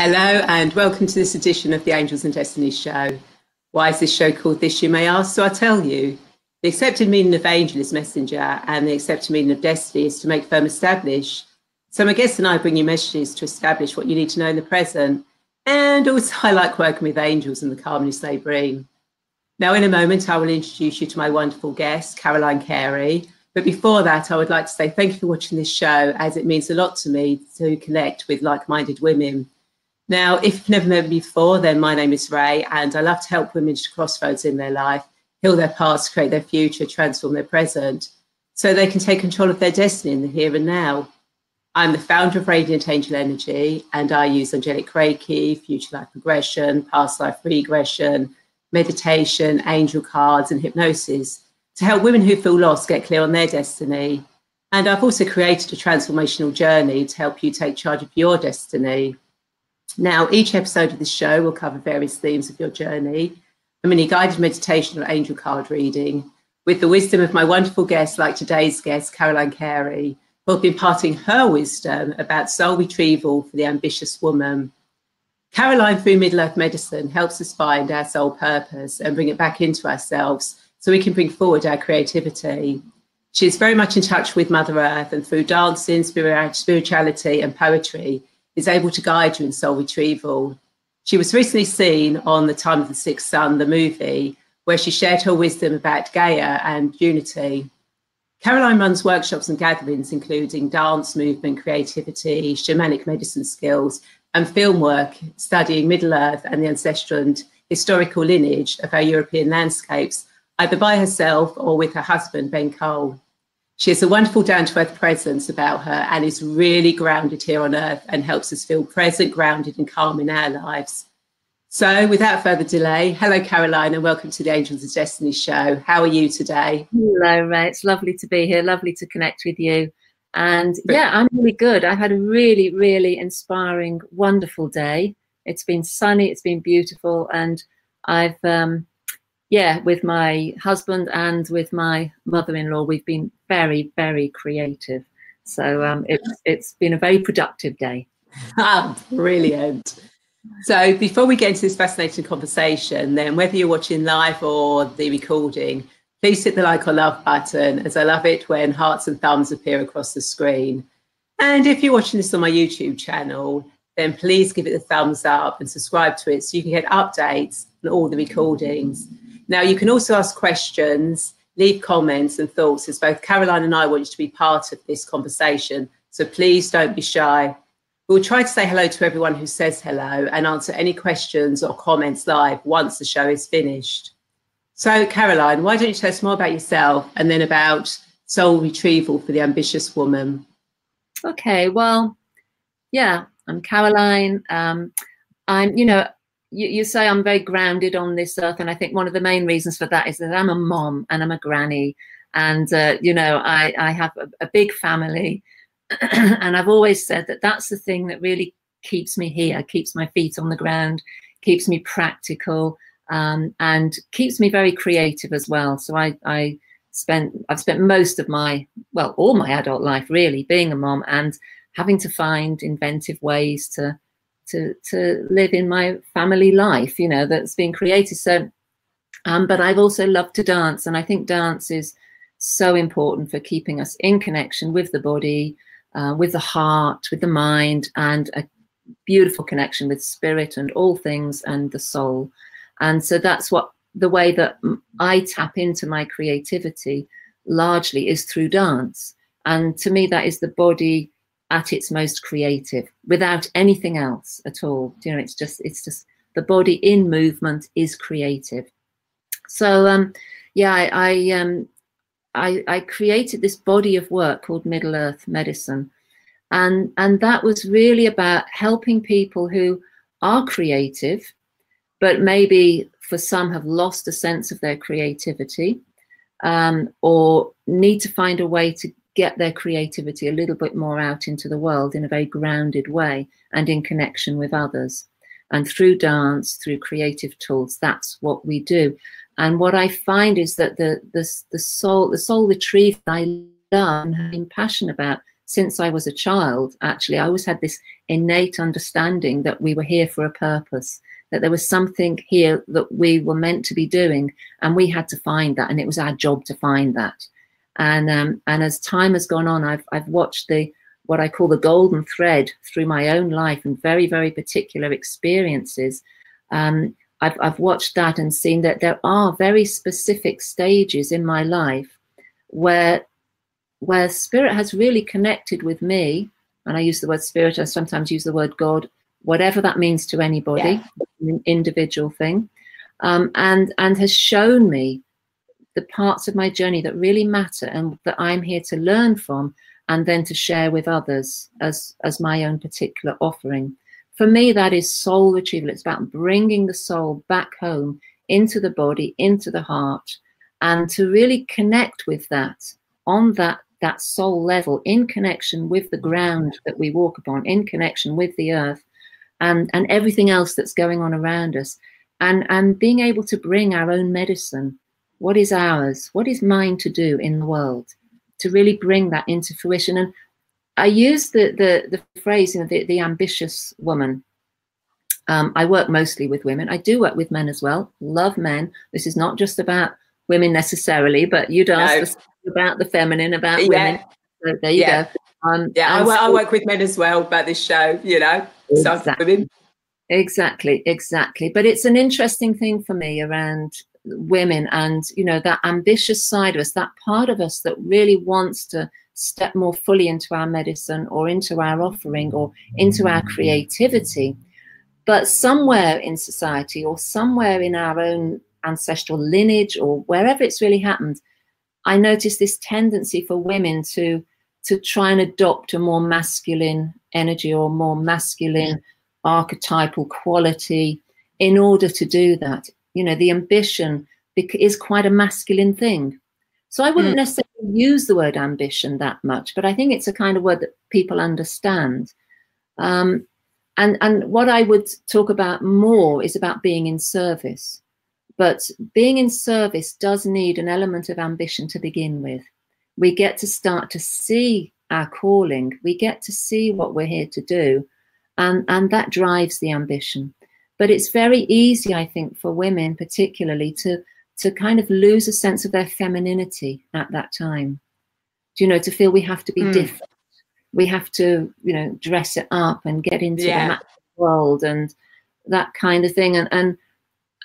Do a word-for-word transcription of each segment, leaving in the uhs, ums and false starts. Hello and welcome to this edition of the Angels and Destiny show. Why is this show called this, you may ask? So I'll tell you. The accepted meaning of angel is messenger, and the accepted meaning of destiny is to make firm establish. So my guests and I bring you messages to establish what you need to know in the present. And also I like working with angels and the calmness they bring. Now in a moment I will introduce you to my wonderful guest, Caroline Carey. But before that I would like to say thank you for watching this show, as it means a lot to me to connect with like-minded women. Now, if you've never met me before, then my name is Ray, and I love to help women to crossroads in their life, heal their past, create their future, transform their present, so they can take control of their destiny in the here and now. I'm the founder of Radiant Angel Energy, and I use Angelic Reiki, future life progression, past life regression, meditation, angel cards, and hypnosis to help women who feel lost get clear on their destiny. And I've also created a transformational journey to help you take charge of your destiny. Now, each episode of this show will cover various themes of your journey, a mini guided meditation or angel card reading, with the wisdom of my wonderful guests like today's guest, Caroline Carey, who will be imparting her wisdom about soul retrieval for the ambitious woman. Caroline, through Middle Earth Medicine, helps us find our soul purpose and bring it back into ourselves so we can bring forward our creativity. She is very much in touch with Mother Earth, and through dancing, spirituality and poetry, is able to guide you in soul retrieval. She was recently seen on The Time of the Sixth Sun, the movie, where she shared her wisdom about Gaia and unity. Caroline runs workshops and gatherings, including dance, movement, creativity, shamanic medicine skills, and film work, studying Middle Earth and the ancestral and historical lineage of our European landscapes, either by herself or with her husband, Ben Cole. She has a wonderful down-to-earth presence about her and is really grounded here on earth and helps us feel present, grounded and calm in our lives. So without further delay, hello Caroline and welcome to the Angels of Destiny show. How are you today? Hello Ray, it's lovely to be here, lovely to connect with you. And yeah, I'm really good. I've had a really, really inspiring, wonderful day. It's been sunny, it's been beautiful, and I've, um, yeah, with my husband and with my mother-in-law, we've been very, very creative. So um, it's, it's been a very productive day. Ah, brilliant. So before we get into this fascinating conversation, then, whether you're watching live or the recording, please hit the like or love button, as I love it when hearts and thumbs appear across the screen. And if you're watching this on my YouTube channel, then please give it a thumbs up and subscribe to it so you can get updates and all the recordings. Now, you can also ask questions, leave comments and thoughts, as both Caroline and I want you to be part of this conversation. So please don't be shy. We'll try to say hello to everyone who says hello and answer any questions or comments live once the show is finished. So, Caroline, why don't you tell us more about yourself and then about soul retrieval for the ambitious woman? Okay, well, yeah, I'm Caroline. Um, I'm, you know, You, you say I'm very grounded on this earth, and I think one of the main reasons for that is that I'm a mom and I'm a granny, and uh, you know, I, I have a, a big family and I've always said that that's the thing that really keeps me here, keeps my feet on the ground, keeps me practical, um, and keeps me very creative as well. So I, I spent, I've spent most of my, well, all my adult life really being a mom and having to find inventive ways to To, to live in my family life, you know, that's been created. So, um, but I've also loved to dance, and I think dance is so important for keeping us in connection with the body, uh, with the heart, with the mind, and a beautiful connection with spirit and all things and the soul. And so that's what the way that I tap into my creativity largely is through dance. And to me, that is the body at its most creative, without anything else at all. You know, it's just, it's just the body in movement is creative. So, um, yeah, I, I, um, I, I created this body of work called Middle Earth Medicine, and and that was really about helping people who are creative, but maybe for some have lost a sense of their creativity, um, or need to find a way to get their creativity a little bit more out into the world in a very grounded way and in connection with others. And through dance, through creative tools, that's what we do. And what I find is that the the, the soul the soul retrieval I love and am passionate about since I was a child, actually, I always had this innate understanding that we were here for a purpose, that there was something here that we were meant to be doing, and we had to find that, and it was our job to find that. And um, and as time has gone on, I've I've watched the what I call the golden thread through my own life and very, very particular experiences. Um, I've I've watched that and seen that there are very specific stages in my life where where spirit has really connected with me, and I use the word spirit, I sometimes use the word God, whatever that means to anybody, yeah. An individual thing, um, and, and has shown me the parts of my journey that really matter and that I'm here to learn from and then to share with others as, as my own particular offering. For me, that is soul retrieval. It's about bringing the soul back home into the body, into the heart, and to really connect with that on that that soul level, in connection with the ground that we walk upon, in connection with the earth and, and everything else that's going on around us, and, and being able to bring our own medicine. What is ours? What is mine to do in the world? To really bring that into fruition. And I use the, the, the phrase, you know, the, the ambitious woman. Um, I work mostly with women. I do work with men as well. Love men. This is not just about women necessarily, but you'd ask no. about the feminine, about yeah. women. So there you yeah. go. Um, yeah, I, I work with men as well about this show, you know. Exactly. Women. Exactly, exactly. But it's an interesting thing for me around women and, you know, that ambitious side of us, that part of us that really wants to step more fully into our medicine or into our offering or into our creativity. But somewhere in society or somewhere in our own ancestral lineage or wherever it's really happened, I noticed this tendency for women to to try and adopt a more masculine energy or more masculine mm. archetypal quality in order to do that. You know, the ambition is quite a masculine thing. So I wouldn't mm. necessarily use the word ambition that much, but I think it's a kind of word that people understand. Um, and, and what I would talk about more is about being in service. But being in service does need an element of ambition to begin with. We get to start to see our calling. We get to see what we're here to do. And, and that drives the ambition. But it's very easy, I think, for women particularly to, to kind of lose a sense of their femininity at that time. Do you know, to feel we have to be mm. different. We have to, you know, dress it up and get into yeah. the masculine world and that kind of thing. And, and,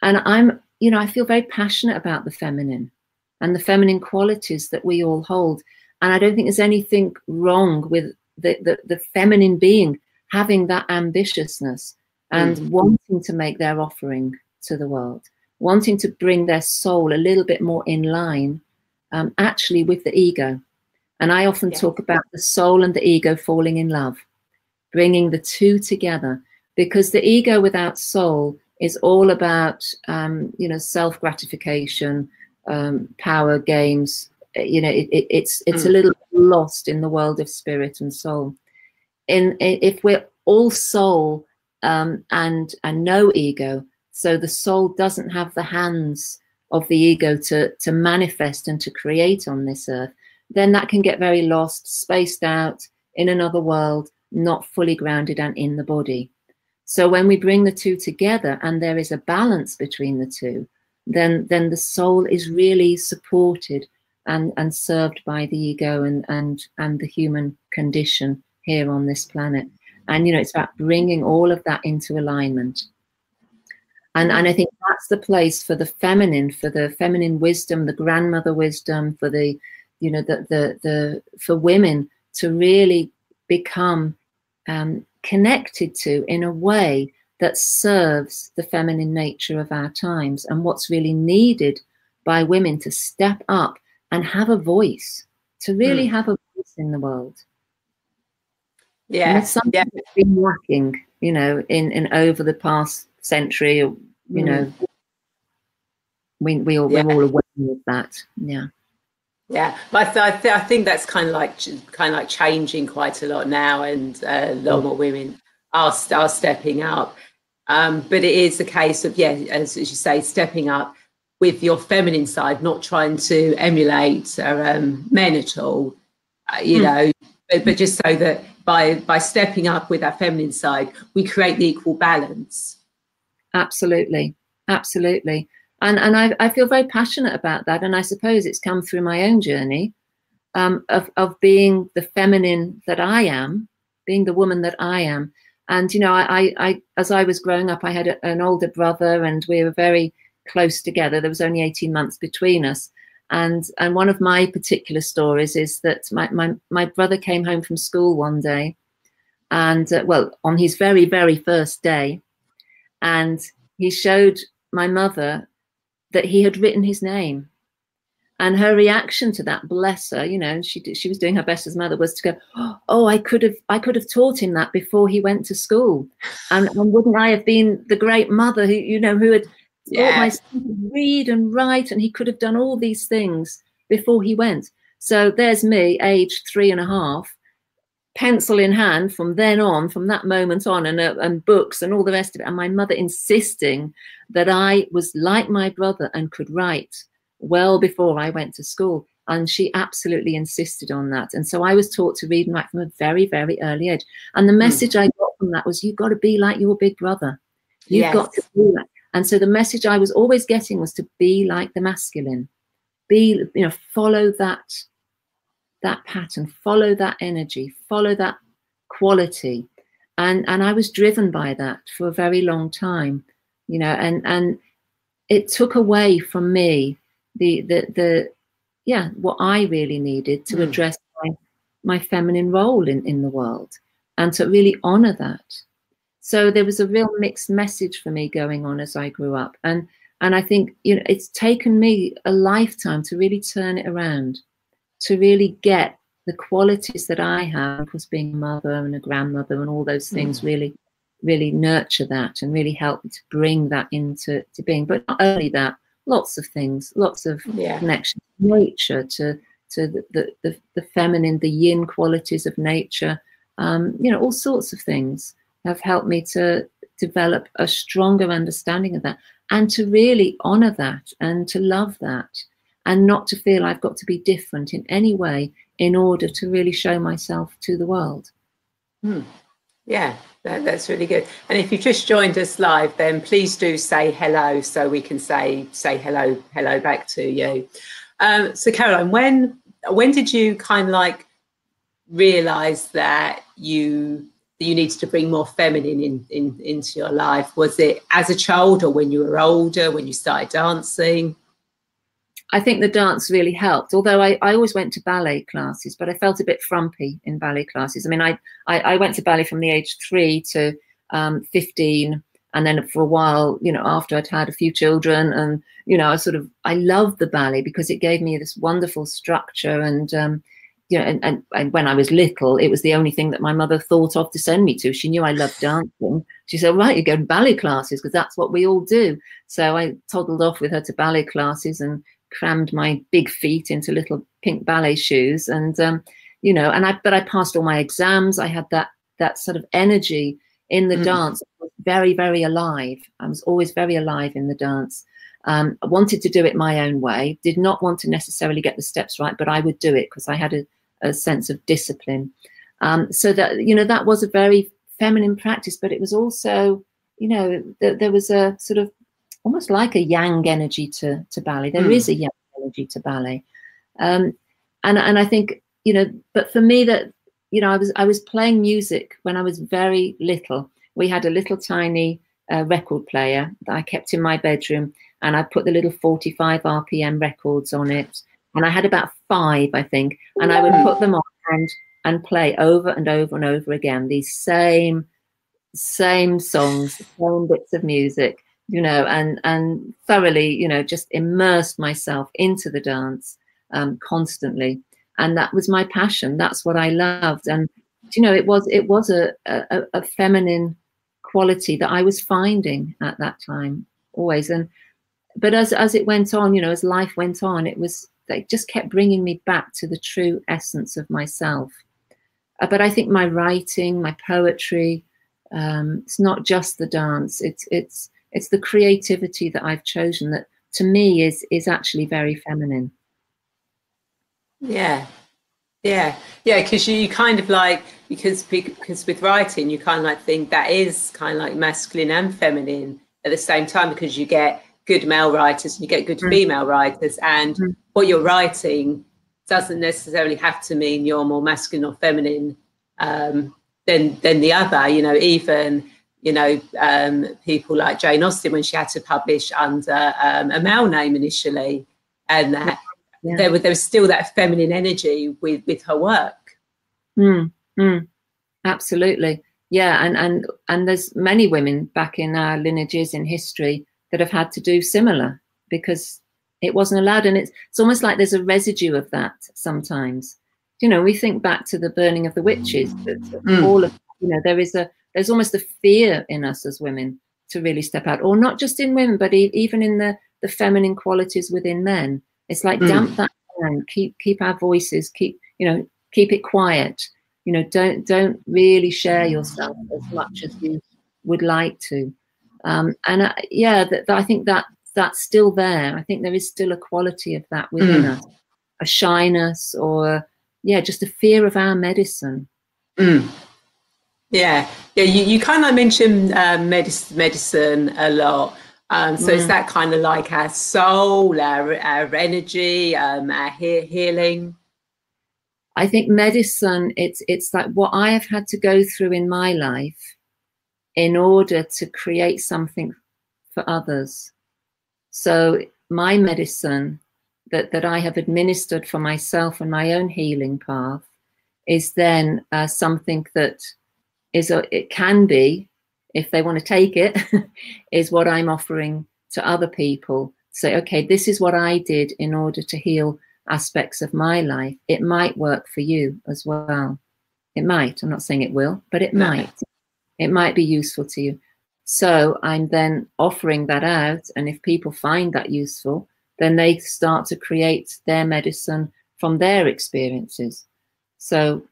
and I'm... You know, I feel very passionate about the feminine and the feminine qualities that we all hold. And I don't think there's anything wrong with the, the, the feminine being having that ambitiousness and mm. wanting to make their offering to the world, wanting to bring their soul a little bit more in line, um, actually with the ego. And I often yeah. talk about the soul and the ego falling in love, bringing the two together, because the ego without soul is all about, um, you know, self-gratification, um, power games. You know, it, it, it's it's mm. a little lost in the world of spirit and soul. In if we're all soul um, and and no ego, so the soul doesn't have the hands of the ego to to manifest and to create on this earth, then that can get very lost, spaced out in another world, not fully grounded and in the body. So when we bring the two together and there is a balance between the two, then then the soul is really supported and, and served by the ego and, and, and the human condition here on this planet. And, you know, it's about bringing all of that into alignment. And, and I think that's the place for the feminine, for the feminine wisdom, the grandmother wisdom, for the, you know, the, the, the for women to really become um, connected to in a way that serves the feminine nature of our times and what's really needed by women to step up and have a voice, to really mm. have a voice in the world. Yeah, that's something yeah. that's been lacking, you know, in, in over the past century, you mm. know, we, we all, yeah. we're all aware of that, yeah. Yeah, but I, th I, th I think that's kind of like kind of like changing quite a lot now, and uh, a lot more women are are stepping up. Um, but it is a case of yeah, as, as you say, stepping up with your feminine side, not trying to emulate uh, um, men at all. Uh, you mm. know, but, but just so that by by stepping up with our feminine side, we create the equal balance. Absolutely, absolutely. And and I, I feel very passionate about that. And I suppose it's come through my own journey um, of, of being the feminine that I am, being the woman that I am. And, you know, I, I, I as I was growing up, I had a, an older brother, and we were very close together. There was only eighteen months between us. And and one of my particular stories is that my, my, my brother came home from school one day, and uh, well, on his very, very first day, and he showed my mother that he had written his name. And her reaction to that, bless her, you know, she she was doing her best as mother, was to go, oh, I could have I could have taught him that before he went to school, and, and wouldn't I have been the great mother who, you know, who had taught my son to read and write, and he could have done all these things before he went. So there's me, age three and a half, pencil in hand from then on, from that moment on, and uh, and books and all the rest of it, and my mother insisting that I was like my brother and could write well before I went to school. And she absolutely insisted on that. And so I was taught to read and write from a very, very early age. And the message mm. I got from that was, you've got to be like your big brother. You've yes. got to be like. And so the message I was always getting was to be like the masculine. Be, you know, follow that, that pattern, follow that energy, follow that quality. And, and I was driven by that for a very long time, you know, and, and it took away from me The, the the yeah what I really needed to address my, my feminine role in, in the world, and to really honor that. So there was a real mixed message for me going on as I grew up, and and I think, you know, it's taken me a lifetime to really turn it around, to really get the qualities that I have, of course being a mother and a grandmother and all those things, mm. really really nurture that and really help me to bring that into to being. But not only that, lots of things, lots of yeah. connection to nature, to to the, the, the, the feminine, the yin qualities of nature. Um, you know, all sorts of things have helped me to develop a stronger understanding of that, and to really honor that and to love that, and not to feel I've got to be different in any way in order to really show myself to the world. Hmm. Yeah, that, that's really good. And if you've just joined us live, then please do say hello, so we can say say hello hello back to you. Um, so Caroline, when when did you kind of like realise that you that you needed to bring more feminine in, in into your life? Was it as a child, or when you were older, when you started dancing? I think the dance really helped, although I, I always went to ballet classes, but I felt a bit frumpy in ballet classes. I mean, I, I, I went to ballet from the age three to um, fifteen. And then for a while, you know, after I'd had a few children, and, you know, I sort of, I loved the ballet because it gave me this wonderful structure. And, um, you know, and, and, and when I was little, it was the only thing that my mother thought of to send me to. She knew I loved dancing. She said, right, you go to ballet classes because that's what we all do. So I toddled off with her to ballet classes and crammed my big feet into little pink ballet shoes, and um, you know, and I but I passed all my exams. I had that that sort of energy in the mm. dance. I was very, very alive. I was always very alive in the dance. Um, I wanted to do it my own way. Did not want to necessarily get the steps right, but I would do it because I had a, a sense of discipline. Um, so that, you know, that was a very feminine practice, but it was also, you know, th there was a sort of almost like a yang energy to, to ballet. There mm. is a yang energy to ballet. Um, and, and I think, you know, but for me that, you know, I was, I was playing music when I was very little. We had a little tiny uh, record player that I kept in my bedroom, and I put the little forty-five R P M records on it. And I had about five, I think, and yeah. I would put them on and, and play over and over and over again, these same, same songs, same bits of music. You know, and and thoroughly, you know, just immersed myself into the dance um, constantly, and that was my passion. That's what I loved, and you know, it was it was a, a a feminine quality that I was finding at that time always. And but as as it went on, you know, as life went on, it was it just kept bringing me back to the true essence of myself. Uh, but I think my writing, my poetry, um, it's not just the dance. It's it's It's the creativity that I've chosen that, to me, is is actually very feminine. Yeah, Yeah, yeah, because you kind of like, because because with writing, you kind of like think that is kind of like masculine and feminine at the same time, because you get good male writers and you get good mm. female writers, and mm. what you're writing doesn't necessarily have to mean you're more masculine or feminine um, than than the other. You know, even you know um, people like Jane Austen, when she had to publish under um, a male name initially, and that. Yeah. There was there was still that feminine energy with with her work. Mm, mm, absolutely, yeah, and and and there's many women back in our lineages in history that have had to do similar because it wasn't allowed, and it's it's almost like there's a residue of that sometimes. You know, we think back to the burning of the witches. Mm. All of you know, there is a there's almost a fear in us as women to really step out, or not just in women, but e even in the the feminine qualities within men. It's like, damp mm. that down, keep keep our voices, keep you know, keep it quiet. You know, don't don't really share yourself as much as you would like to. Um, and I, yeah, that I think that that's still there. I think there is still a quality of that within mm. us, a shyness, or yeah, just a fear of our medicine. Mm. Yeah, yeah. You you kind of mentioned uh, medicine medicine a lot. Um, so yeah. It's that kind of like our soul, our, our energy, um, our he healing. I think medicine, it's, it's like what I have had to go through in my life in order to create something for others. So my medicine that, that I have administered for myself and my own healing path is then uh, something that is, a, it can be, if they want to take it, is what I'm offering to other people. Say, okay, this is what I did in order to heal aspects of my life. It might work for you as well. It might. I'm not saying it will, but it might. It might be useful to you. So I'm then offering that out. And if people find that useful, then they start to create their medicine from their experiences. So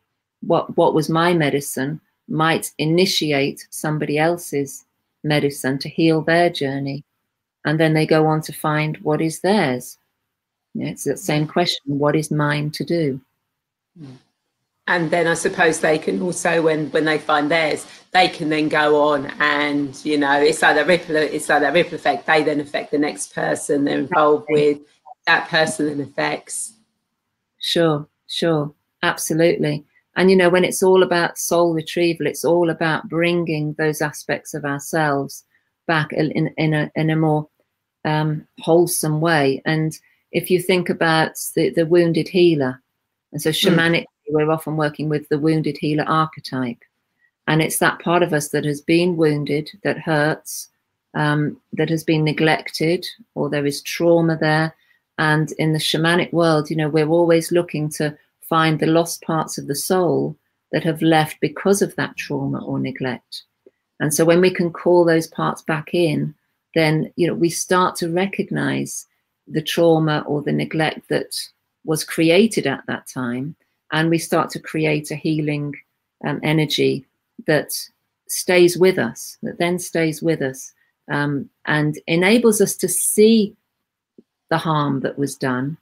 what, what was my medicine might initiate somebody else's medicine to heal their journey, and then they go on to find what is theirs. You know, it's that same question, what is mine to do? And then I suppose they can also, when when they find theirs, they can then go on and, you know, it's like that ripple, it's like that ripple effect. They then affect the next person they're involved with, that person then affects. Sure, sure, absolutely. And, you know, when it's all about soul retrieval, it's all about bringing those aspects of ourselves back in, in, a, in a more um, wholesome way. And if you think about the, the wounded healer, and so shamanically, mm. we're often working with the wounded healer archetype. And it's that part of us that has been wounded, that hurts, um, that has been neglected, or there is trauma there. And in the shamanic world, you know, we're always looking to find the lost parts of the soul that have left because of that trauma or neglect. And so when we can call those parts back in, then, you know, we start to recognize the trauma or the neglect that was created at that time. And we start to create a healing um, energy that stays with us, that then stays with us um, and enables us to see the harm that was done,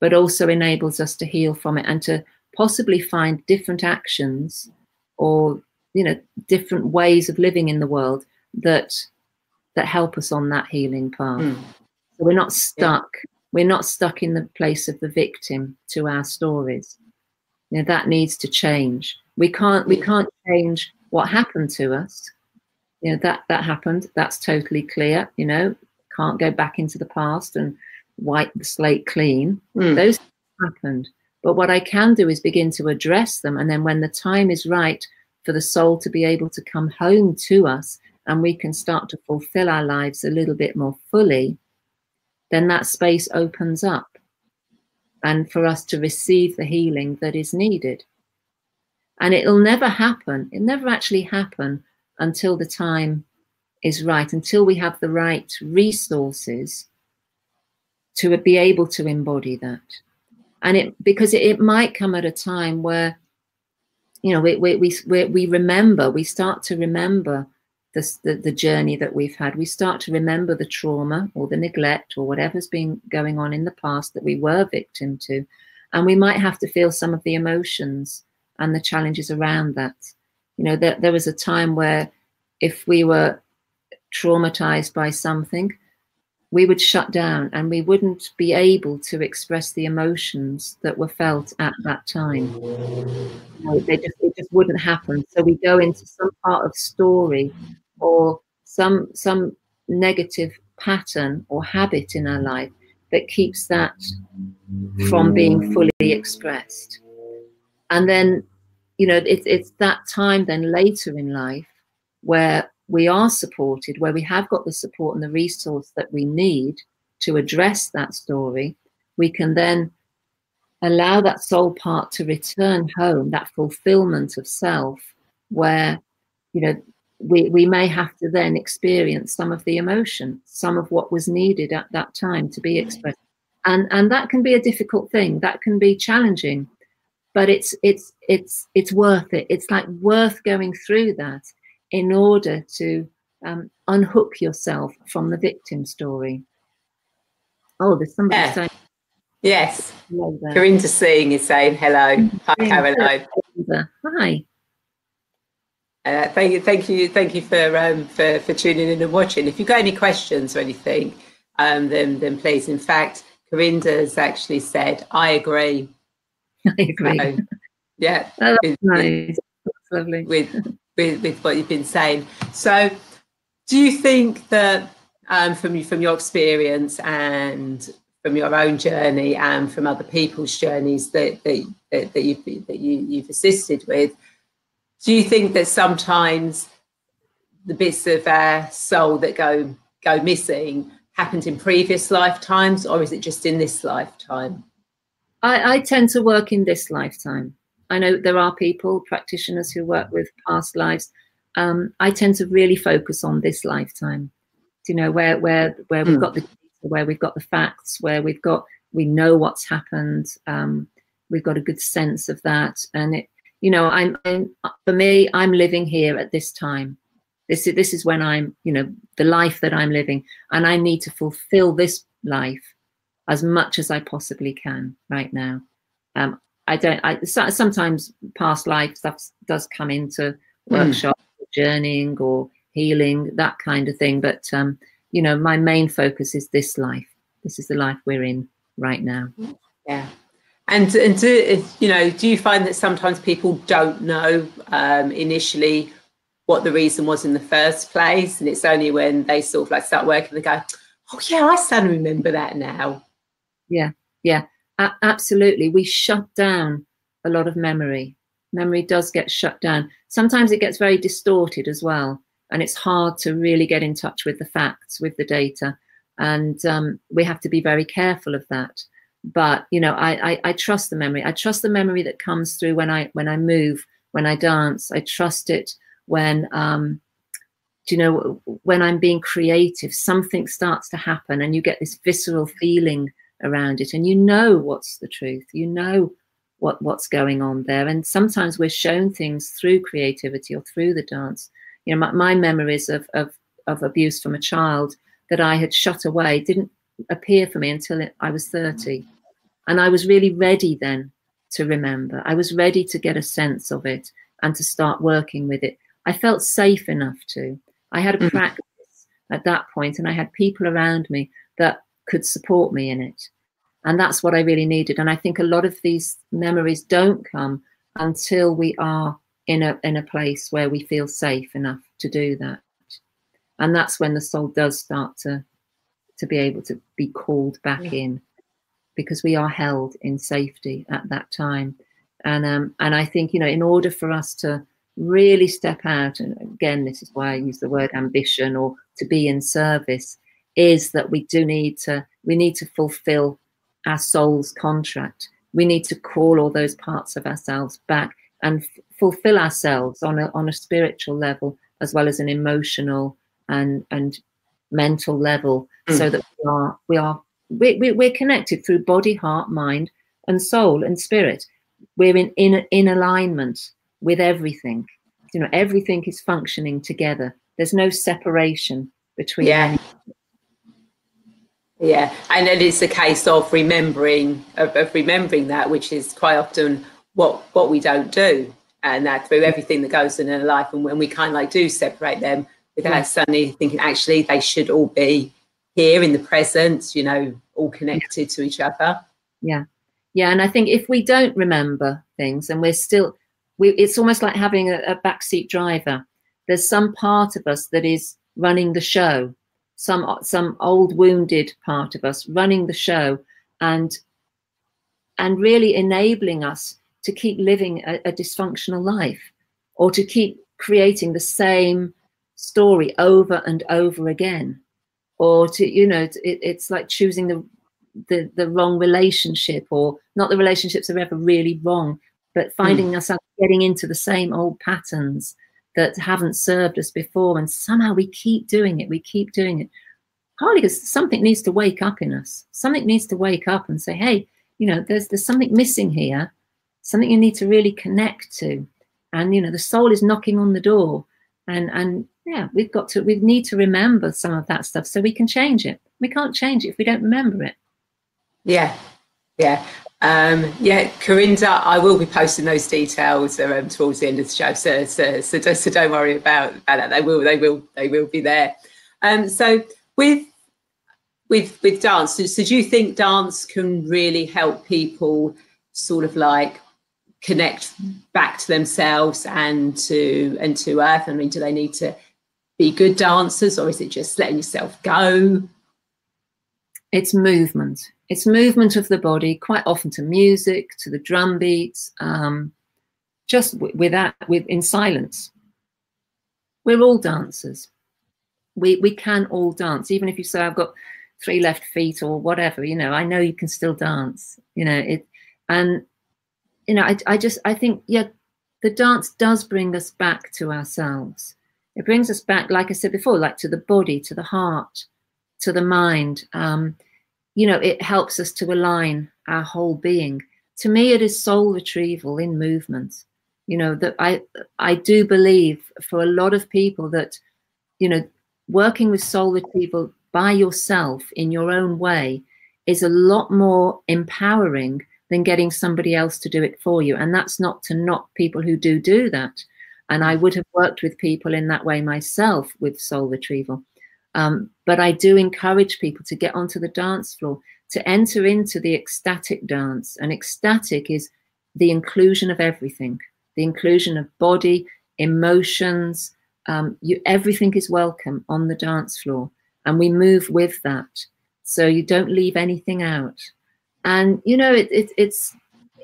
but also enables us to heal from it and to possibly find different actions or, you know, different ways of living in the world that that help us on that healing path. Mm. So we're not stuck. Yeah. We're not stuck in the place of the victim to our stories. You know, that needs to change. We can't we can't change what happened to us. You know, that that happened. That's totally clear. You know, can't go back into the past and wipe the slate clean. Mm. Those happened. But what I can do is begin to address them. And then when the time is right for the soul to be able to come home to us and we can start to fulfill our lives a little bit more fully, then that space opens up and for us to receive the healing that is needed. And it'll never happen. It'll never actually happen until the time is right, until we have the right resources to be able to embody that. And it, because it, it might come at a time where, you know, we, we, we, we remember, we start to remember this, the, the journey that we've had. We start to remember the trauma or the neglect or whatever's been going on in the past that we were victim to. And we might have to feel some of the emotions and the challenges around that. You know, there, there was a time where if we were traumatized by something, we would shut down and we wouldn't be able to express the emotions that were felt at that time. You know, they just, it just wouldn't happen. So we go into some part of story or some, some negative pattern or habit in our life that keeps that from being fully expressed. And then, you know, it, it's that time then later in life where we are supported, where we have got the support and the resource that we need to address that story, we can then allow that soul part to return home, that fulfillment of self, where, you know, we, we may have to then experience some of the emotion, some of what was needed at that time to be expressed. And, and that can be a difficult thing, that can be challenging, but it's, it's, it's, it's worth it. It's like worth going through that in order to um, unhook yourself from the victim story. Oh, there's somebody yeah. saying. Yes, Corinda Singh is saying hello. Hi, Caroline. Hi. Uh, thank you, thank you, thank you for um, for for tuning in and watching. If you've got any questions or anything, um, then then please. In fact, Corinda has actually said, "I agree." I agree. So, yeah. Oh, that's with, nice. That's lovely. With, With, with what you've been saying. So do you think that um, from, from your experience and from your own journey and from other people's journeys that, that, that, that, you've, that you, you've assisted with, do you think that sometimes the bits of our soul that go, go missing happened in previous lifetimes, or is it just in this lifetime? I, I tend to work in this lifetime. I know there are people, practitioners who work with past lives. Um, I tend to really focus on this lifetime, you know, where where where mm. we've got the where we've got the facts, where we've got we know what's happened. Um, we've got a good sense of that, and it, you know, I'm, I'm for me, I'm living here at this time. This is this is when I'm, you know, the life that I'm living, and I need to fulfill this life as much as I possibly can right now. Um, I don't. I sometimes past life stuff does come into workshops, mm. journeying or healing, that kind of thing. But um, you know, my main focus is this life. This is the life we're in right now. Yeah. And and do you know? Do you find that sometimes people don't know um, initially what the reason was in the first place, and it's only when they sort of like start working, they go, "Oh yeah, I suddenly remember that now." Yeah. Yeah. Absolutely, we shut down a lot of memory. Memory does get shut down. Sometimes it gets very distorted as well, and it's hard to really get in touch with the facts, with the data, and um, we have to be very careful of that. But you know, I, I, I trust the memory. I trust the memory that comes through when I when I move, when I dance. I trust it when um, you know, when I'm being creative. Something starts to happen, and you get this visceral feeling around it, and you know what's the truth, you know what what's going on there. And sometimes we're shown things through creativity or through the dance. You know, my, my memories of, of of abuse from a child that I had shut away didn't appear for me until it, I was thirty, and I was really ready then to remember. I was ready to get a sense of it and to start working with it. I felt safe enough to. I had a practice at that point, and I had people around me that could support me in it, and that's what I really needed. And I think a lot of these memories don't come until we are in a in a place where we feel safe enough to do that, and that's when the soul does start to to be able to be called back yeah. in, because we are held in safety at that time. And um and I think, you know, in order for us to really step out, and again, this is why I use the word ambition or to be in service, is that we do need to, we need to fulfill our soul's contract. We need to call all those parts of ourselves back and fulfill ourselves on a, on a spiritual level, as well as an emotional and, and mental level, mm. so that we are, we are, we, we, we're connected through body, heart, mind, and soul and spirit. We're in, in, in alignment with everything. You know, everything is functioning together. There's no separation between yeah. anything. Yeah, and it is a case of remembering of, of remembering that, which is quite often what what we don't do, and that through everything that goes on in our life, and when we kind of like do separate them, without yeah. suddenly thinking actually they should all be here in the present, you know, all connected to each other. Yeah, yeah, and I think if we don't remember things, and we're still, we it's almost like having a, a backseat driver. There's some part of us that is running the show. Some some old wounded part of us running the show, and and really enabling us to keep living a, a dysfunctional life, or to keep creating the same story over and over again, or to you know it, it's like choosing the, the the wrong relationship, or not the relationships are ever really wrong, but finding mm. ourselves getting into the same old patterns that haven't served us before, and somehow we keep doing it, we keep doing it. Partly because something needs to wake up in us. Something needs to wake up and say, hey, you know, there's there's something missing here, something you need to really connect to. And, you know, the soul is knocking on the door. And, and yeah, we've got to, we need to remember some of that stuff so we can change it. We can't change it if we don't remember it. Yeah, yeah. Um, yeah, Corinda, I will be posting those details um, towards the end of the show, so so, so, so, so don't worry about, about that. They will, they will, they will be there. Um, so with with with dance, so, so do you think dance can really help people sort of like connect back to themselves and to and to earth? I mean, do they need to be good dancers, or is it just letting yourself go? It's movement. It's movement of the body, quite often to music, to the drum beats, um, just w with that, with in silence. We're all dancers. We we can all dance, even if you say I've got three left feet or whatever. You know, I know you can still dance. You know it, and you know I I just I think yeah, the dance does bring us back to ourselves. It brings us back, like I said before, like to the body, to the heart, to the mind. Um, you know, it helps us to align our whole being. To me, it is soul retrieval in movement. You know, that I, I do believe for a lot of people that, you know, working with soul retrieval by yourself in your own way is a lot more empowering than getting somebody else to do it for you. And that's not to knock people who do do that. And I would have worked with people in that way myself with soul retrieval. Um, but I do encourage people to get onto the dance floor, to enter into the ecstatic dance. And ecstatic is the inclusion of everything, the inclusion of body, emotions. Um, you, everything is welcome on the dance floor, and we move with that. So you don't leave anything out. And, you know, it, it, it's,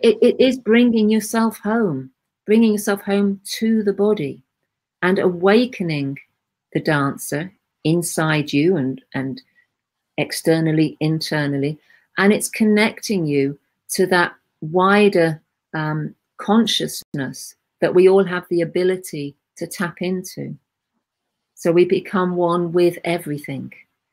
it, it is bringing yourself home, bringing yourself home to the body and awakening the dancer inside you and and externally, internally, and it's connecting you to that wider um, consciousness that we all have the ability to tap into. So we become one with everything.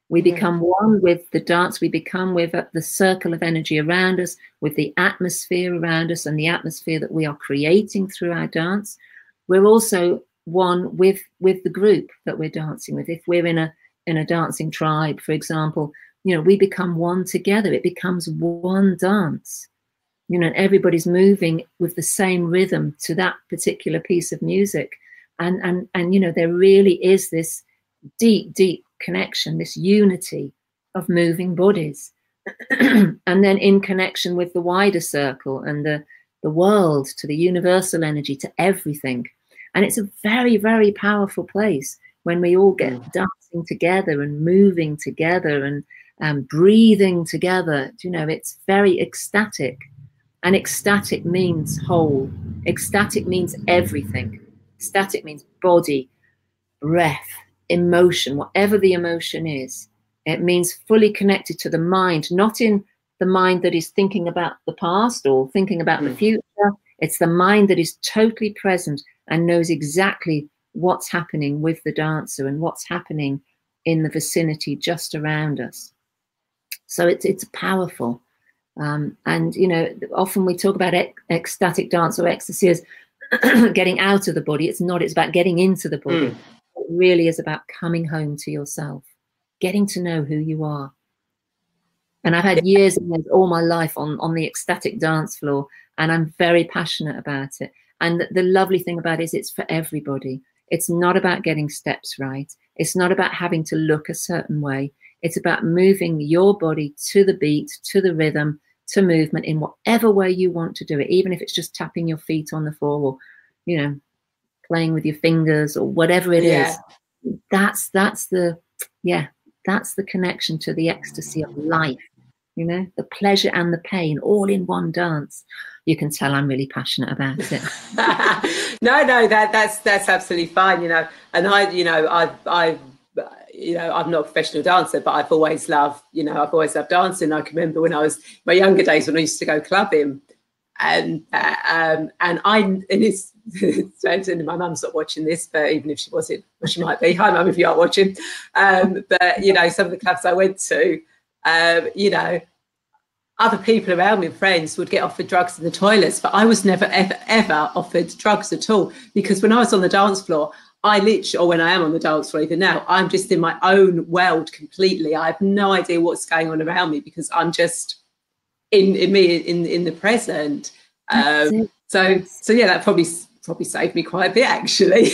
We become yeah. one with the dance. We become with the circle of energy around us, with the atmosphere around us, and the atmosphere that we are creating through our dance. We're also one with with the group that we're dancing with. If we're in a in a dancing tribe, for example, you know, we become one together. It becomes one dance, you know, and everybody's moving with the same rhythm to that particular piece of music, and and and you know, there really is this deep deep connection, this unity of moving bodies and then in connection with the wider circle and the the world, to the universal energy, to everything. And it's a very, very powerful place when we all get dancing together and moving together and um, breathing together. You know, it's very ecstatic. And ecstatic means whole. Ecstatic means everything. Ecstatic means body, breath, emotion, whatever the emotion is. It means fully connected to the mind, not in the mind that is thinking about the past or thinking about mm. the future. It's the mind that is totally present and knows exactly what's happening with the dancer and what's happening in the vicinity just around us. So it's it's powerful. Um, and, you know, often we talk about ec ecstatic dance or ecstasy as getting out of the body. It's not. It's about getting into the body. Mm. It really is about coming home to yourself, getting to know who you are. And I've had years and years all my life on, on the ecstatic dance floor, and I'm very passionate about it. And the, the lovely thing about it is it's for everybody. It's not about getting steps right. It's not about having to look a certain way. It's about moving your body to the beat, to the rhythm, to movement in whatever way you want to do it, even if it's just tapping your feet on the floor or, you know, playing with your fingers or whatever it yeah. is. That's, that's the, yeah, that's the connection to the ecstasy of life. You know, the pleasure and the pain all in one dance. You can tell I'm really passionate about it. no, no, that that's that's absolutely fine. You know, and I, you know, I, I, you know, I'm not a professional dancer, but I've always loved, you know, I've always loved dancing. I can remember when I was my younger days when I used to go clubbing, and uh, um, and I and it's. and my mum's not watching this, but even if she wasn't, well, she might be. Hi, mum, if you aren't watching. Um, but you know, some of the clubs I went to. Um, you know, other people around me, friends, would get offered drugs in the toilets, but I was never, ever, ever offered drugs at all, because when I was on the dance floor, I literally, or when I am on the dance floor even now, I'm just in my own world completely. I have no idea what's going on around me because I'm just in, in me, in, in the present. Um, so, so yeah, that probably probably saved me quite a bit, actually.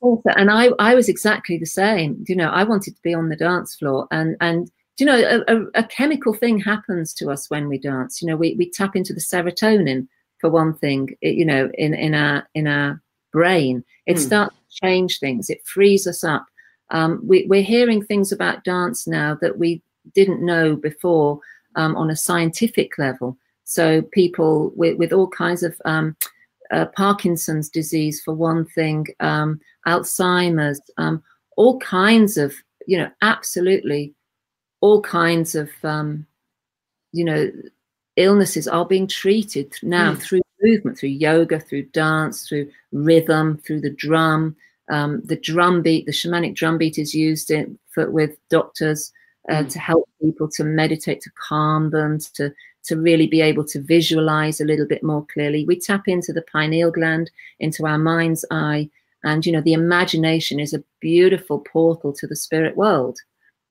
And I, I was exactly the same. You know, I wanted to be on the dance floor, and, and, you know, a, a chemical thing happens to us when we dance. You know, we, we tap into the serotonin, for one thing, it, you know, in, in our in our brain. It mm. starts to change things. It frees us up. Um, we, we're hearing things about dance now that we didn't know before um, on a scientific level. So people with, with all kinds of um, uh, Parkinson's disease, for one thing, um, Alzheimer's, um, all kinds of, you know, absolutely all kinds of, um, you know, illnesses are being treated now mm. through movement, through yoga, through dance, through rhythm, through the drum. Um, the drum beat, the shamanic drum beat is used in, for, with doctors uh, mm. to help people to meditate, to calm them, to, to really be able to visualize a little bit more clearly. We tap into the pineal gland, into our mind's eye. And, you know, the imagination is a beautiful portal to the spirit world,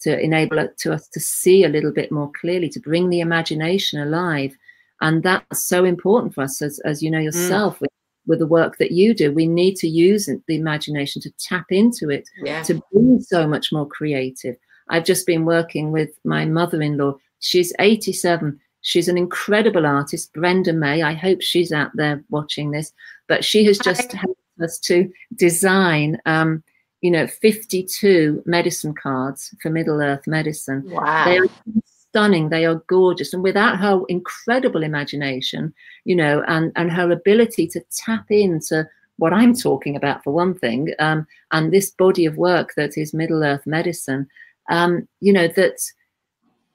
to enable it to us to see a little bit more clearly, to bring the imagination alive. And that's so important for us, as, as you know yourself, mm. with, with the work that you do. We need to use the imagination, to tap into it, yeah. to be so much more creative. I've just been working with my mother-in-law. She's eighty-seven. She's an incredible artist, Brenda May. I hope she's out there watching this. But she has just Hi. helped us to design um, you know, fifty-two medicine cards for Middle Earth Medicine. Wow. They are stunning. They are gorgeous. And without her incredible imagination, you know, and, and her ability to tap into what I'm talking about, for one thing, um, and this body of work that is Middle Earth Medicine, um, you know, that,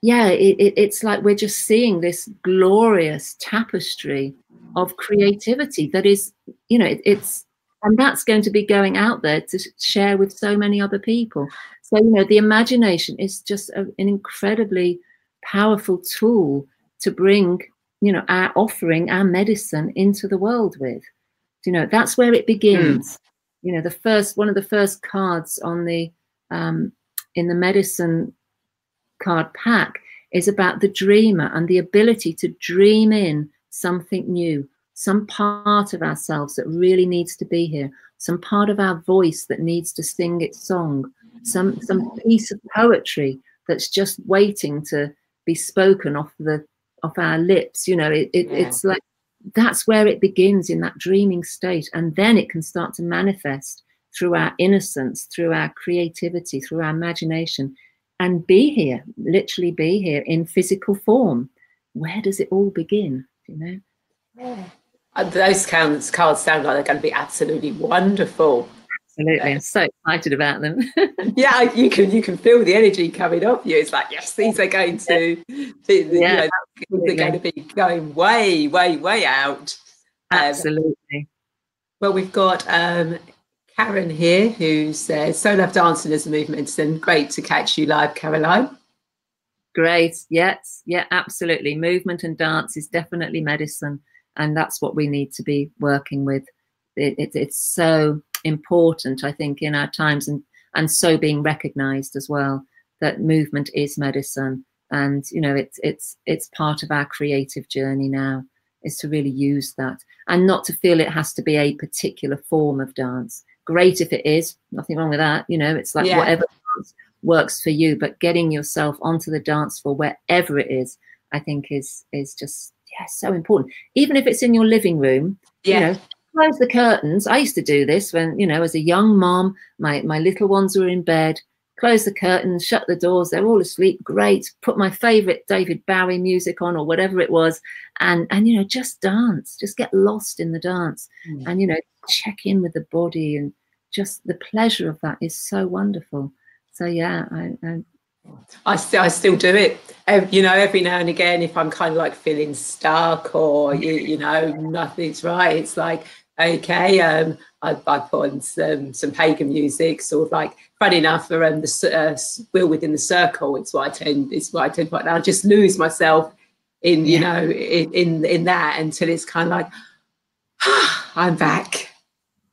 yeah, it, it, it's like we're just seeing this glorious tapestry of creativity that is, you know, it, it's, and that's going to be going out there to share with so many other people. So, you know, the imagination is just a, an incredibly powerful tool to bring, you know, our offering, our medicine into the world with. You know, that's where it begins. Mm. You know, the first, one of the first cards on the, um, in the medicine card pack is about the dreamer and the ability to dream in something new. Some part of ourselves that really needs to be here, some part of our voice that needs to sing its song, some some piece of poetry that's just waiting to be spoken off the off our lips. You know, it, it, yeah. it's like that's where it begins, in that dreaming state, and then it can start to manifest through our innocence, through our creativity, through our imagination, and be here, literally be here in physical form. Where does it all begin? You know. Yeah. Those cards sound like they're going to be absolutely wonderful. Absolutely, I'm so excited about them. Yeah, you can you can feel the energy coming off you. It's like, yes, these are going to, yeah. the, the, yeah, you know, they're going to be going way, way, way out. Absolutely. Um, well, we've got um, Karen here, who says, "So love dancing as a movement, and great to catch you live, Caroline." Great. Yes. Yeah. Absolutely. Movement and dance is definitely medicine. And that's what we need to be working with. It, it, it's so important, I think, in our times, and, and so being recognised as well, that movement is medicine, And, you know, it's, it's, it's part of our creative journey now, is to really use that and not to feel it has to be a particular form of dance. Great if it is, nothing wrong with that. You know, it's like yeah. whatever works for you, but getting yourself onto the dance floor, wherever it is, I think is, is just, yeah, so important. Even if it's in your living room, yeah. you know, close the curtains. I used to do this when, you know, as a young mom, my, my little ones were in bed, close the curtains, shut the doors, they're all asleep, great, put my favorite David Bowie music on or whatever it was, and, and you know, just dance, just get lost in the dance mm. and, you know, check in with the body, and just the pleasure of that is so wonderful. So, yeah, I, I I still I still do it, um, you know, every now and again, if I'm kind of like feeling stuck or you, you know, nothing's right, it's like, okay, um I, I put on some some pagan music, sort of like, funny enough, around the uh, wheel within the circle, it's what I tend it's what I tend right now. I just lose myself in you yeah. know in, in in that until it's kind of like, ah, I'm back.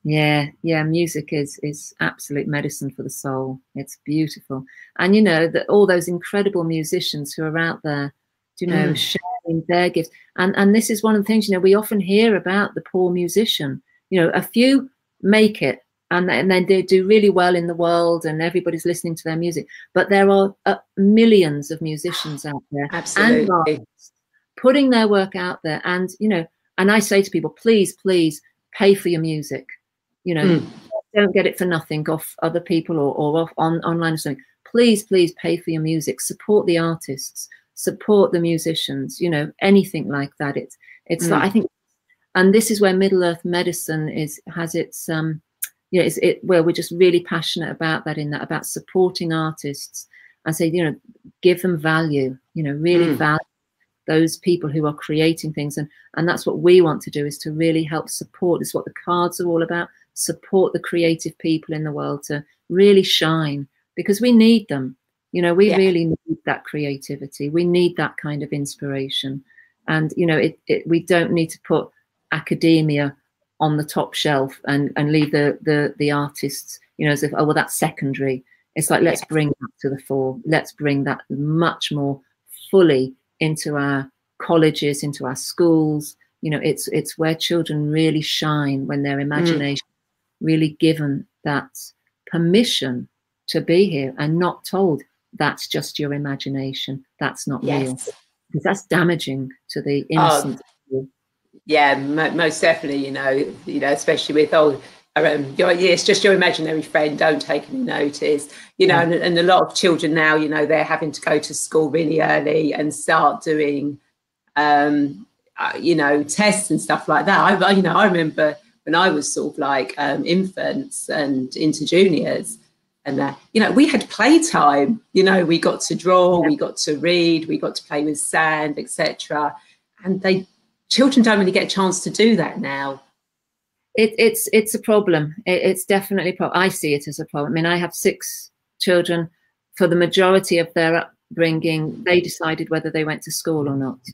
Yeah, yeah, music is is absolute medicine for the soul. It's beautiful. And you know that all those incredible musicians who are out there, you know, mm. sharing their gifts. And and this is one of the things, you know, we often hear about the poor musician. You know, a few make it and, and then they do really well in the world and everybody's listening to their music. But there are uh, millions of musicians out there. Absolutely. And artists putting their work out there. And, you know, and I say to people, please, please pay for your music. You know, mm. don't get it for nothing off other people or, or off on online or something. Please, please pay for your music. Support the artists. Support the musicians. You know, anything like that. It's it's mm. like, I think, and this is where Middle Earth Medicine is has its um, you know, it's, it where we're just really passionate about that, in that about supporting artists and say, you know, give them value. You know, really mm. value those people who are creating things, and and that's what we want to do, is to really help support. It's what the cards are all about. Support the creative people in the world to really shine, because we need them. You know, we yeah. really need that creativity. We need that kind of inspiration. And, you know, it, it, we don't need to put academia on the top shelf and, and leave the, the, the artists, you know, as if, oh, well, that's secondary. It's like, let's yeah. bring that to the fore. Let's bring that much more fully into our colleges, into our schools. You know, it's it's where children really shine, when their imagination mm. really given that permission to be here and not told that's just your imagination, that's not yes. real, because that's damaging to the innocent. Oh, yeah, mo most definitely. You know, you know, especially with old. Um, yeah, it's just your imaginary friend, don't take any notice, you know, yeah. and, and a lot of children now, you know, they're having to go to school really early and start doing, um, uh, you know, tests and stuff like that. I, you know, I remember when I was sort of like um, infants and into juniors, and, uh, you know, we had playtime, you know, we got to draw, yeah. we got to read, we got to play with sand, et cetera. And they, children don't really get a chance to do that now. It, it's it's a problem. It, it's definitely a problem. I see it as a problem. I mean, I have six children. For the majority of their upbringing, they decided whether they went to school or not, mm.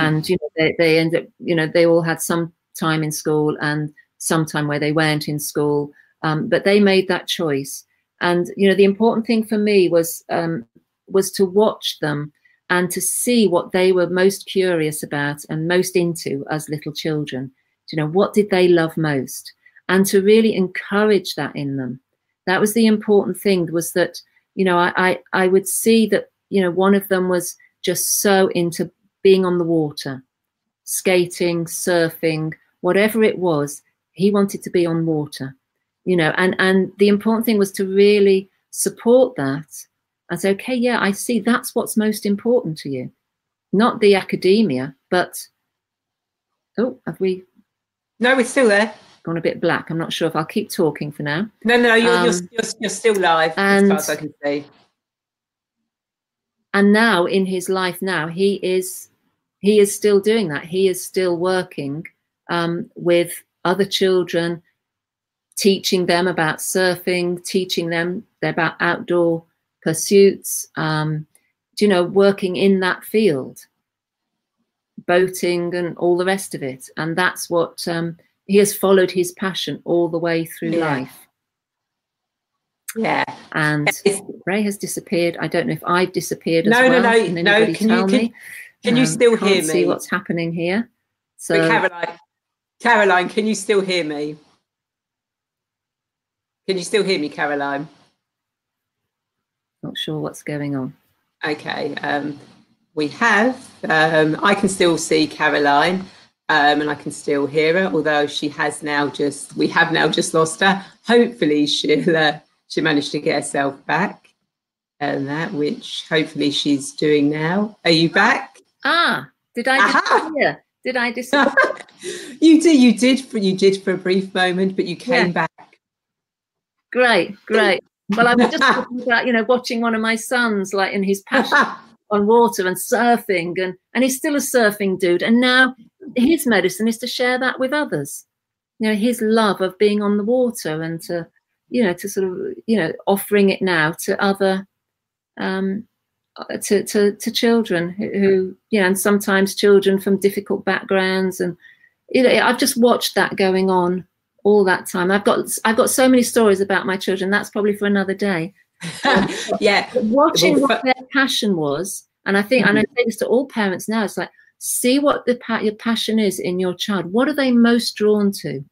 and you know they, they end up. You know, they all had some time in school and some time where they weren't in school, um, but they made that choice. And you know, the important thing for me was um, was to watch them and to see what they were most curious about and most into as little children. You know, what did they love most, and to really encourage that in them. That was the important thing, was that, you know, I, I, I would see that, you know, one of them was just so into being on the water, skating, surfing, whatever it was, he wanted to be on water, you know, and, and the important thing was to really support that and say, okay, yeah, I see that's what's most important to you. Not the academia, but, oh, have we... No, we're still there. Gone a bit black. I'm not sure if I'll keep talking for now. No, no, you're, um, you're, you're, you're still live, and, as far as I can see. And now, in his life now, he is he is still doing that. He is still working um, with other children, teaching them about surfing, teaching them about outdoor pursuits, um, you know, working in that field. Boating and all the rest of it, and that's what um he has followed his passion all the way through yeah. life. Yeah. And it's, Ray has disappeared. I don't know if I've disappeared as no, well. No, no, no, no. Can you, can, can um, you still hear me? See what's happening here. So but Caroline, Caroline, can you still hear me? Can you still hear me, Caroline? Not sure what's going on. Okay. Um, we have, um, I can still see Caroline. Um, and I can still hear her, although she has now just, we have now just lost her. Hopefully she'll, uh, she managed to get herself back and that, which hopefully she's doing now. Are you back? Ah, did I disappear? Did I disappear? you, did, you, did for, you did for a brief moment, but you came yeah. back. Great, great. Well, I was just talking about, you know, watching one of my sons, like in his passion on water and surfing, and, and he's still a surfing dude. And now his medicine is to share that with others, you know, his love of being on the water and to, you know, to sort of, you know, offering it now to other, um, to, to, to children who, who, you know, and sometimes children from difficult backgrounds. And, you know, I've just watched that going on all that time. I've got, I've got so many stories about my children. That's probably for another day. Um, yeah. Watching what their passion was. And I think, and I say this to all parents now, it's like, see what the pa your passion is in your child. What are they most drawn to?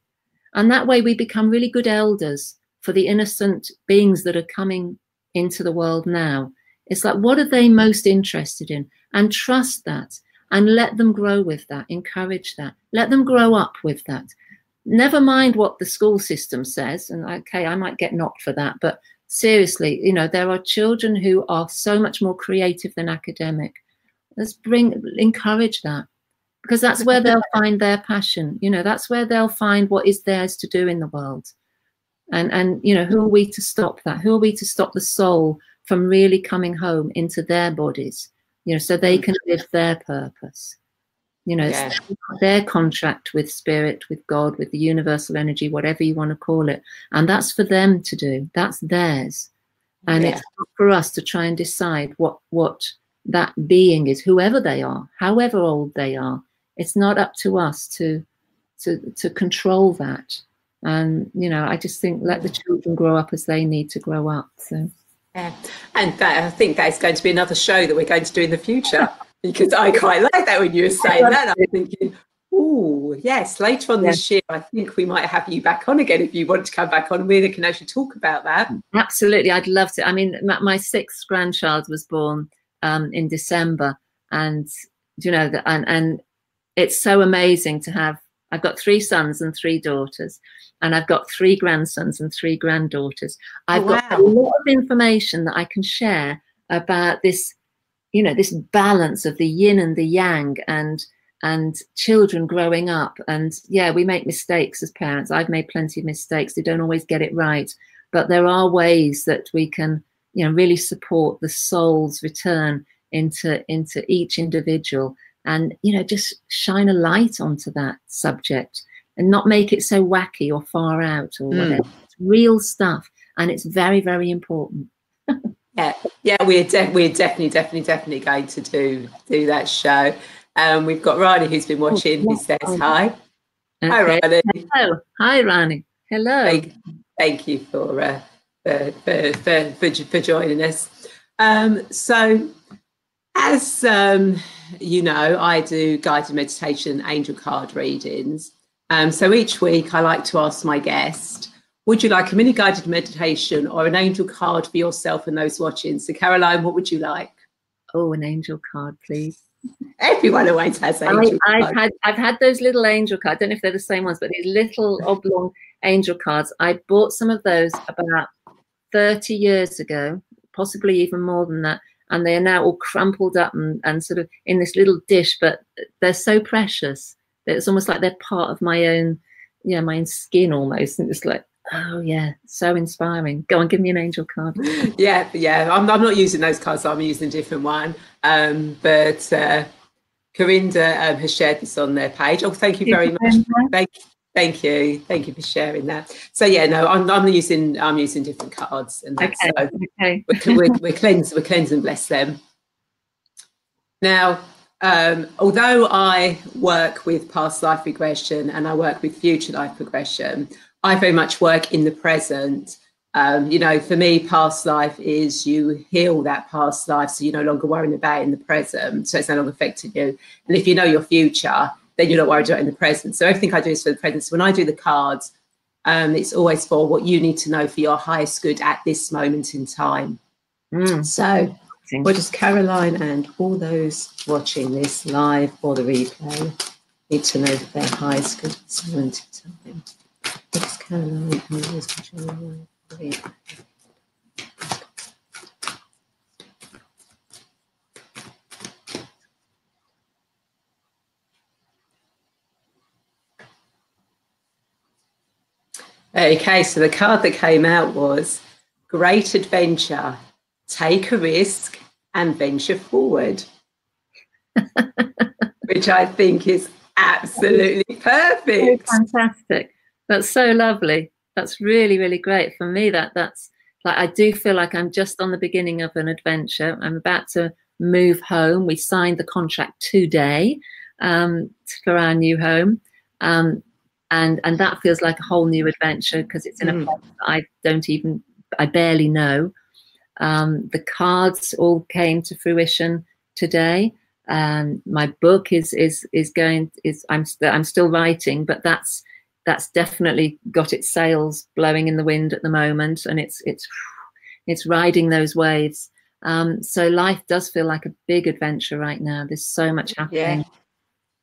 And that way we become really good elders for the innocent beings that are coming into the world now. It's like, what are they most interested in? And trust that and let them grow with that, encourage that, let them grow up with that. Never mind what the school system says. And okay, I might get knocked for that, but seriously, you know, there are children who are so much more creative than academic. Let's bring, encourage that, because that's where they'll find their passion. You know, that's where they'll find what is theirs to do in the world. And, and you know, who are we to stop that? Who are we to stop the soul from really coming home into their bodies, you know, so they can live their purpose? You know, yeah. It's their contract with spirit, with God, with the universal energy, whatever you want to call it. And that's for them to do. That's theirs. And yeah. It's not for us to try and decide what, what, that being is, whoever they are, however old they are. It's not up to us to to to control that. And you know, I just think let the children grow up as they need to grow up. So yeah, and that, I think that's going to be another show that we're going to do in the future, because I quite like that when you were saying that. I'm thinking, oh yes, later on yeah. this year I think we might have you back on again if you want to come back on. We can actually talk about that. Absolutely, I'd love to. I mean, my, my sixth grandchild was born Um, in December, and you know, the, and and it's so amazing to have. I've got three sons and three daughters, and I've got three grandsons and three granddaughters. I've oh, wow. got a lot of information that I can share about this, you know, this balance of the yin and the yang, and and children growing up. And yeah, we make mistakes as parents. I've made plenty of mistakes. They don't always get it right, but there are ways that we can, you know, really support the soul's return into into each individual, and you know, just shine a light onto that subject and not make it so wacky or far out or mm. whatever. It's real stuff, and it's very, very important. yeah, yeah, we're de we're definitely, definitely, definitely going to do do that show. Um, we've got Rani who's been watching. Oh, yes. He says hi. Okay. Hi, Rani. Hello, hi, Rani. Hello. Thank, thank you for. Uh, For, for, for, for joining us. Um, so as um, you know, I do guided meditation, angel card readings. Um, so each week I like to ask my guest, would you like a mini guided meditation or an angel card for yourself and those watching? So Caroline, what would you like? Oh, an angel card, please. Everyone always has angel I, I've cards. Had, I've had those little angel cards. I don't know if they're the same ones, but these little oblong angel cards. I bought some of those about thirty years ago, possibly even more than that, and they are now all crumpled up and, and sort of in this little dish, but they're so precious that it's almost like they're part of my own, yeah, you know, my own skin almost. And it's like, oh yeah, so inspiring. Go on, give me an angel card. Yeah, yeah, I'm, I'm not using those cards, I'm using a different one. Um, but uh, Corinda um, has shared this on their page. Oh, thank you very much. Thank you. Thank you, thank you for sharing that. So yeah, no, I'm, I'm using I'm using different cards, and that's, okay, so okay. we're, we're, we're cleansed, we're cleansed and bless them. Now, um, although I work with past life regression and I work with future life regression, I very much work in the present, Um, you know, for me, past life is you heal that past life, so you're no longer worrying about it in the present, so it's no longer affecting you. And if you know your future, then you're not worried about it in the present. So everything I do is for the present. So when I do the cards, um, it's always for what you need to know for your highest good at this moment in time. Mm. So what does Caroline and all those watching this live or the replay need to know for their highest good at this moment in time? What does Caroline and all those watching the live? Okay, so the card that came out was Great Adventure, Take a Risk and Venture Forward, which I think is absolutely perfect. Oh, fantastic. That's so lovely. That's really, really great for me. That that's like, I do feel like I'm just on the beginning of an adventure. I'm about to move home. We signed the contract today um, for our new home, um, and and that feels like a whole new adventure because it's in a place that I don't even, I barely know. Um, the cards all came to fruition today. Um, my book is is is going is I'm I'm still writing, but that's. That's definitely got its sails blowing in the wind at the moment, and it's it's it's riding those waves. Um, so life does feel like a big adventure right now. There's so much happening.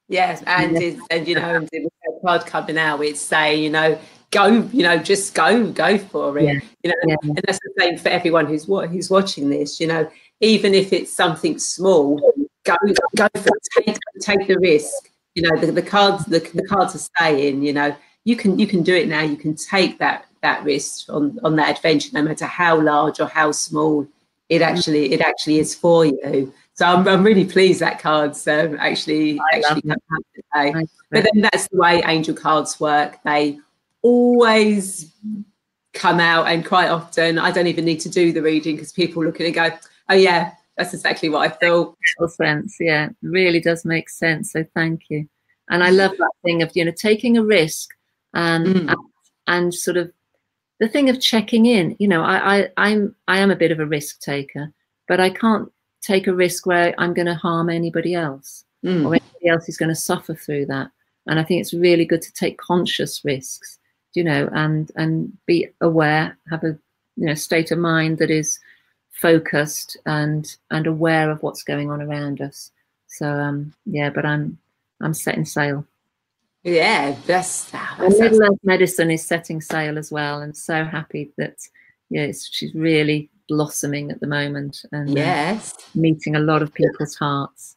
Yeah, yeah. And it's, and you know, the card coming out, it's saying, you know, go, you know, just go, go for it. Yeah. You know, yeah. And that's the same for everyone who's what who's watching this. You know, even if it's something small, go go for it. Take take the risk. You know, the, the cards the, the cards are saying, you know. You can you can do it now. You can take that that risk on on that adventure, no matter how large or how small it actually it actually is for you. So I'm I'm really pleased that cards um, actually I actually come out today. But then that's the way angel cards work. They always come out, and quite often I don't even need to do the reading because people look at it and go, oh yeah, that's exactly what I thought. Makes sense, yeah, really does make sense. So thank you, and I love that thing of, you know, taking a risk. Um, mm. and, and sort of the thing of checking in, you know, I, I, I'm, I am a bit of a risk taker, but I can't take a risk where I'm going to harm anybody else mm. or anybody else is going to suffer through that. And I think it's really good to take conscious risks, you know, and, and be aware, have a, you know, state of mind that is focused and, and aware of what's going on around us. So, um, yeah, but I'm, I'm setting sail. Yeah, that's, that's, and Middle Earth Medicine is setting sail as well, and so happy that yeah, it's, she's really blossoming at the moment, and yes, uh, meeting a lot of people's hearts.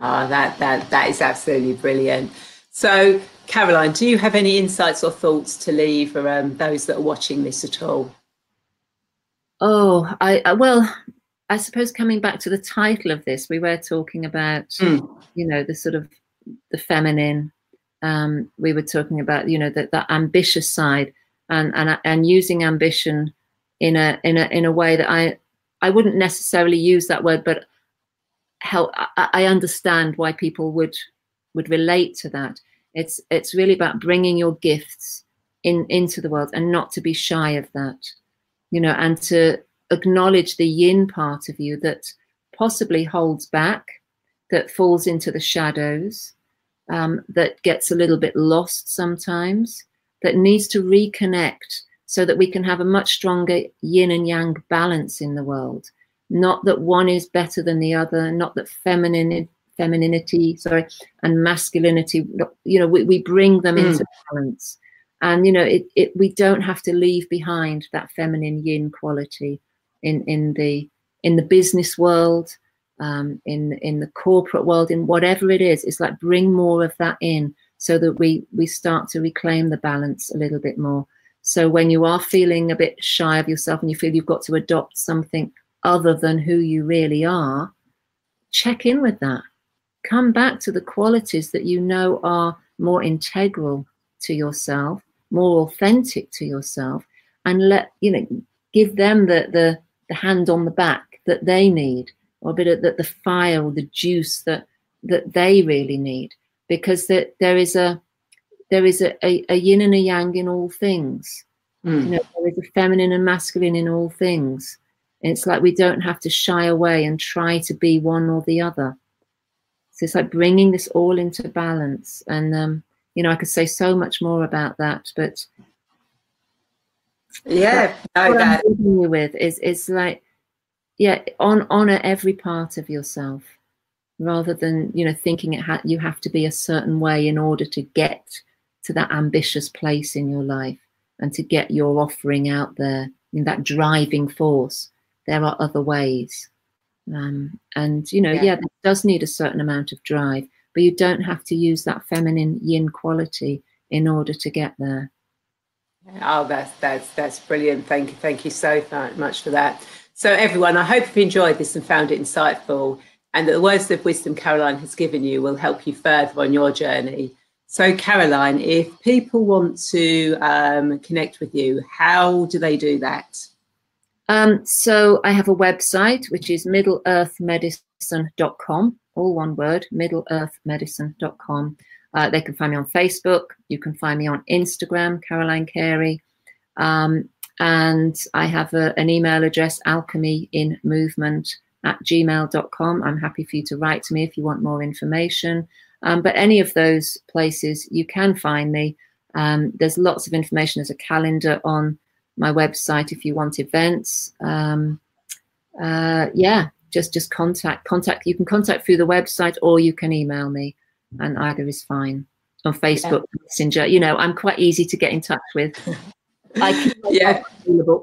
Oh, that that that is absolutely brilliant. So, Caroline, do you have any insights or thoughts to leave for um, those that are watching this at all? Oh, I, I well, I suppose coming back to the title of this, we were talking about mm. you know, the sort of the feminine. Um, we were talking about, you know, that that ambitious side, and and and using ambition in a in a in a way that I I wouldn't necessarily use that word, but how I, I understand why people would would relate to that. It's it's really about bringing your gifts in into the world and not to be shy of that, you know, and to acknowledge the yin part of you that possibly holds back, that falls into the shadows. Um, that gets a little bit lost sometimes, that needs to reconnect so that we can have a much stronger yin and yang balance in the world. Not that one is better than the other, not that feminine, femininity, sorry, and masculinity, you know, we, we bring them mm. into balance. And, you know, it, it, we don't have to leave behind that feminine yin quality in, in, the, in the business world, Um, in in the corporate world, in whatever it is. It's like bring more of that in so that we we start to reclaim the balance a little bit more. So when you are feeling a bit shy of yourself and you feel you've got to adopt something other than who you really are, check in with that. Come back to the qualities that you know are more integral to yourself, more authentic to yourself, and let you know, give them the the, the hand on the back that they need. Or a bit of the, the fire or the juice that that they really need, because that there, there is a there is a, a, a yin and a yang in all things, Mm. You know, there is a feminine and masculine in all things. And it's like we don't have to shy away and try to be one or the other. So it's like bringing this all into balance. And, um, you know, I could say so much more about that, but yeah, no, what that. I'm leaving you with is, it's like, yeah, on, honor every part of yourself, rather than, you know, thinking it ha you have to be a certain way in order to get to that ambitious place in your life and to get your offering out there in that driving force. There are other ways. Um, and, you know, yeah, yeah, that does need a certain amount of drive, but you don't have to use that feminine yin quality in order to get there. Oh, that's, that's, that's brilliant. Thank you. Thank you so much for that. So everyone, I hope you've enjoyed this and found it insightful, and that the words of wisdom Caroline has given you will help you further on your journey. So Caroline, if people want to um, connect with you, how do they do that? Um, so I have a website, which is Middle Earth Medicine dot com, all one word, Middle Earth Medicine dot com. Uh, they can find me on Facebook. You can find me on Instagram, Caroline Carey. Um, and I have a, an email address, alchemy in movement at gmail dot com. I'm happy for you to write to me if you want more information. Um, but any of those places, you can find me. Um, there's lots of information. There's a calendar on my website if you want events. Um, uh, yeah, just just contact. contact. You can contact through the website, or you can email me, and either is fine. On Facebook, yeah. Messenger, you know, I'm quite easy to get in touch with. I keep yeah. available.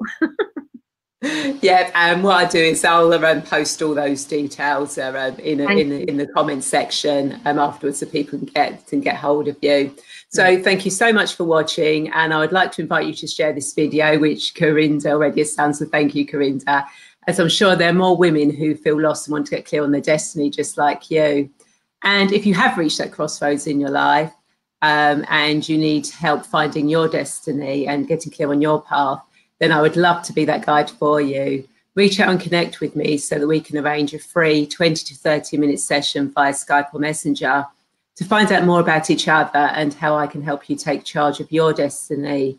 Yeah, and what I do is I'll um, post all those details uh, um, in, a, in, a, in the comments section um, afterwards, so people can get, can get hold of you. So yeah. Thank you so much for watching, and I would like to invite you to share this video, which Corinda already has done, so thank you, Corinda, as I'm sure there are more women who feel lost and want to get clear on their destiny just like you. And if you have reached that crossroads in your life um, and you need help finding your destiny and getting clear on your path, then I would love to be that guide for you. Reach out and connect with me so that we can arrange a free twenty to thirty minute session via Skype or Messenger to find out more about each other and how I can help you take charge of your destiny.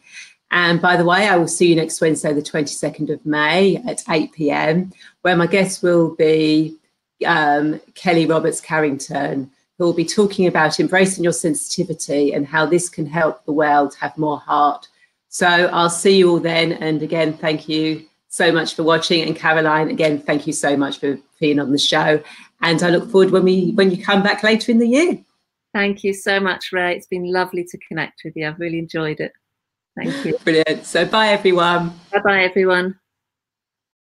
And by the way, I will see you next Wednesday, the twenty-second of May at eight p m, where my guest will be um, Kelly Roberts-Carrington, who will be talking about embracing your sensitivity and how this can help the world have more heart. So I'll see you all then. And again, thank you so much for watching. And Caroline, again, thank you so much for being on the show. And I look forward when we when you come back later in the year. Thank you so much, Ray. It's been lovely to connect with you. I've really enjoyed it. Thank you. Brilliant. So bye, everyone. Bye-bye, everyone.